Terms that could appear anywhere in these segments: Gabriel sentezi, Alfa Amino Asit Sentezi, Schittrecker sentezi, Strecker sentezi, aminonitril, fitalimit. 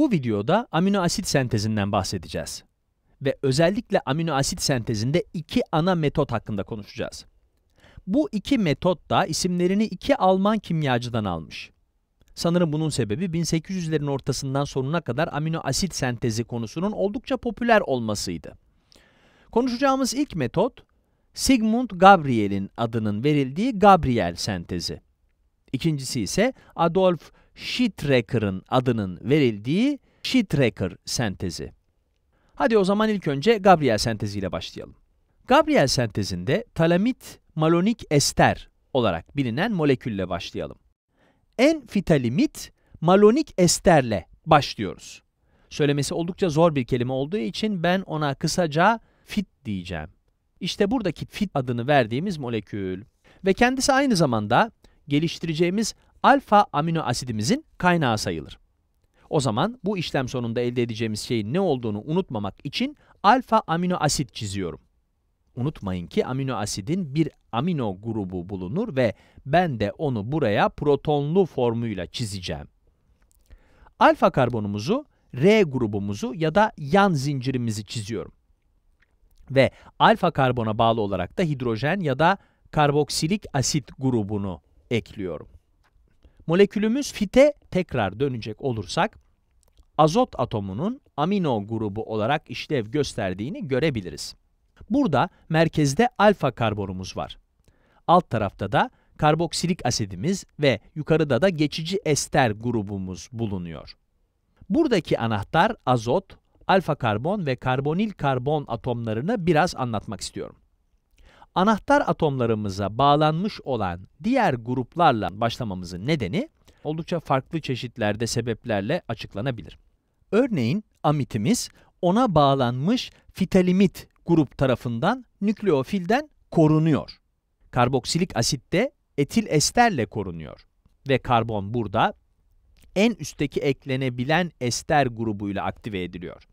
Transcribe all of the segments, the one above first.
Bu videoda amino asit sentezinden bahsedeceğiz. Ve özellikle amino asit sentezinde iki ana metot hakkında konuşacağız. Bu iki metot da isimlerini iki Alman kimyacıdan almış. Sanırım bunun sebebi 1800'lerin ortasından sonuna kadar amino asit sentezi konusunun oldukça popüler olmasıydı. Konuşacağımız ilk metot, Sigmund Gabriel'in adının verildiği Gabriel sentezi. İkincisi ise Adolf Schittrecker'ın adının verildiği Schittrecker sentezi. Hadi o zaman ilk önce Gabriel senteziyle başlayalım. Gabriel sentezinde talamit malonik ester olarak bilinen molekülle başlayalım. N-fitalimit malonik esterle başlıyoruz. Söylemesi oldukça zor bir kelime olduğu için ben ona kısaca fit diyeceğim. İşte buradaki fit adını verdiğimiz molekül ve kendisi aynı zamanda geliştireceğimiz alfa amino asidimizin kaynağı sayılır. O zaman bu işlem sonunda elde edeceğimiz şeyin ne olduğunu unutmamak için alfa amino asit çiziyorum. Unutmayın ki amino asidin bir amino grubu bulunur ve ben de onu buraya protonlu formuyla çizeceğim. Alfa karbonumuzu, R grubumuzu ya da yan zincirimizi çiziyorum. Ve alfa karbona bağlı olarak da hidrojen ya da karboksilik asit grubunu ekliyorum. Molekülümüz fite tekrar dönecek olursak, azot atomunun amino grubu olarak işlev gösterdiğini görebiliriz. Burada merkezde alfa karbonumuz var. Alt tarafta da karboksilik asidimiz ve yukarıda da geçici ester grubumuz bulunuyor. Buradaki anahtar azot, alfa karbon ve karbonil karbon atomlarını biraz anlatmak istiyorum. Anahtar atomlarımıza bağlanmış olan diğer gruplarla başlamamızın nedeni oldukça farklı çeşitlerde sebeplerle açıklanabilir. Örneğin amitimiz ona bağlanmış fitalimit grup tarafından nükleofilden korunuyor. Karboksilik asit de etil esterle korunuyor ve karbon burada en üstteki eklenebilen ester grubuyla aktive ediliyor.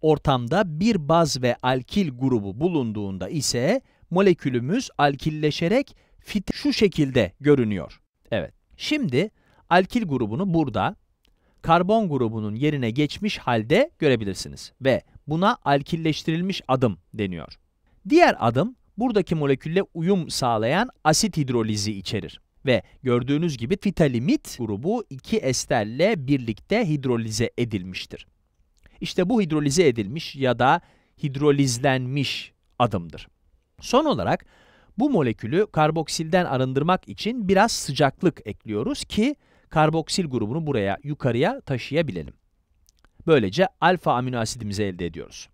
Ortamda bir baz ve alkil grubu bulunduğunda ise molekülümüz alkilleşerek fit şu şekilde görünüyor. Evet, şimdi alkil grubunu burada karbon grubunun yerine geçmiş halde görebilirsiniz ve buna alkilleştirilmiş adım deniyor. Diğer adım buradaki molekülle uyum sağlayan asit hidrolizi içerir ve gördüğünüz gibi fitalimit grubu iki esterle birlikte hidrolize edilmiştir. İşte bu hidrolize edilmiş ya da hidrolizlenmiş adımdır. Son olarak bu molekülü karboksilden arındırmak için biraz sıcaklık ekliyoruz ki karboksil grubunu buraya yukarıya taşıyabilelim. Böylece alfa amino asidimizi elde ediyoruz.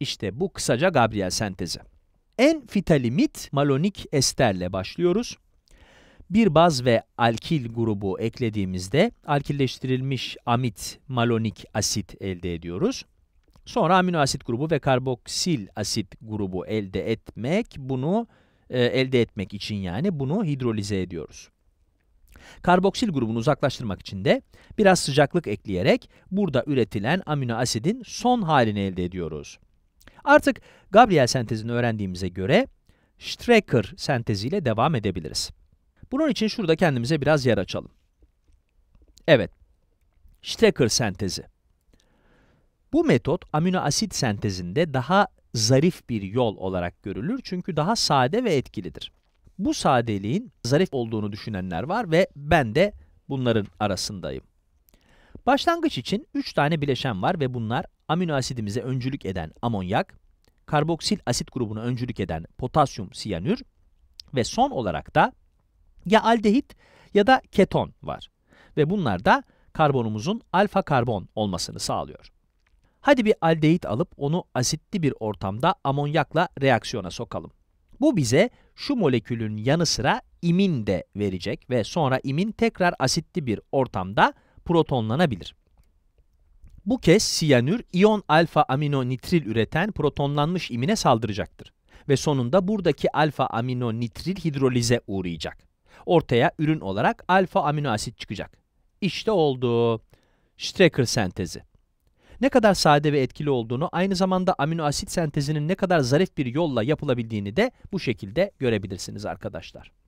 İşte bu kısaca Gabriel sentezi. N-fitalimit malonik esterle başlıyoruz. Bir baz ve alkil grubu eklediğimizde alkilleştirilmiş amit malonik asit elde ediyoruz. Sonra amino asit grubu ve karboksil asit grubu elde etmek, bunu hidrolize ediyoruz. Karboksil grubunu uzaklaştırmak için de biraz sıcaklık ekleyerek burada üretilen amino asidin son halini elde ediyoruz. Artık Gabriel sentezini öğrendiğimize göre Strecker senteziyle devam edebiliriz. Bunun için şurada kendimize biraz yer açalım. Evet, Strecker sentezi. Bu metot amino asit sentezinde daha zarif bir yol olarak görülür çünkü daha sade ve etkilidir. Bu sadeliğin zarif olduğunu düşünenler var ve ben de bunların arasındayım. Başlangıç için 3 tane bileşen var ve bunlar amino asidimize öncülük eden amonyak, karboksil asit grubuna öncülük eden potasyum siyanür ve son olarak da ya aldehit ya da keton var ve bunlar da karbonumuzun alfa karbon olmasını sağlıyor. Hadi bir aldehit alıp onu asitli bir ortamda amonyakla reaksiyona sokalım. Bu bize şu molekülün yanı sıra imin de verecek ve sonra imin tekrar asitli bir ortamda protonlanabilir. Bu kez siyanür iyon alfa aminonitril üreten protonlanmış imine saldıracaktır ve sonunda buradaki alfa aminonitril hidrolize uğrayacak. Ortaya ürün olarak alfa amino asit çıkacak. İşte oldu. Strecker sentezi. Ne kadar sade ve etkili olduğunu, aynı zamanda amino asit sentezinin ne kadar zarif bir yolla yapılabildiğini de bu şekilde görebilirsiniz arkadaşlar.